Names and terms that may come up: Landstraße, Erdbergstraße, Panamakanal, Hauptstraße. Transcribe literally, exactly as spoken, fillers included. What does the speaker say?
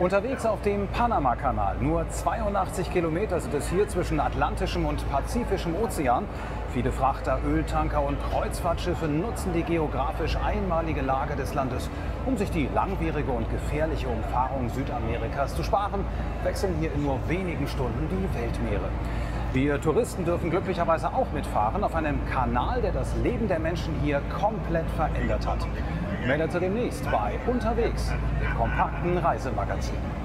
Unterwegs auf dem Panamakanal, nur zweiundachtzig Kilometer sind es hier zwischen Atlantischem und Pazifischem Ozean. Viele Frachter, Öltanker und Kreuzfahrtschiffe nutzen die geografisch einmalige Lage des Landes. Um sich die langwierige und gefährliche Umfahrung Südamerikas zu sparen, wechseln hier in nur wenigen Stunden die Weltmeere. Wir Touristen dürfen glücklicherweise auch mitfahren auf einem Kanal, der das Leben der Menschen hier komplett verändert hat. Mehr dazu demnächst bei Unterwegs, dem kompakten Reisemagazin.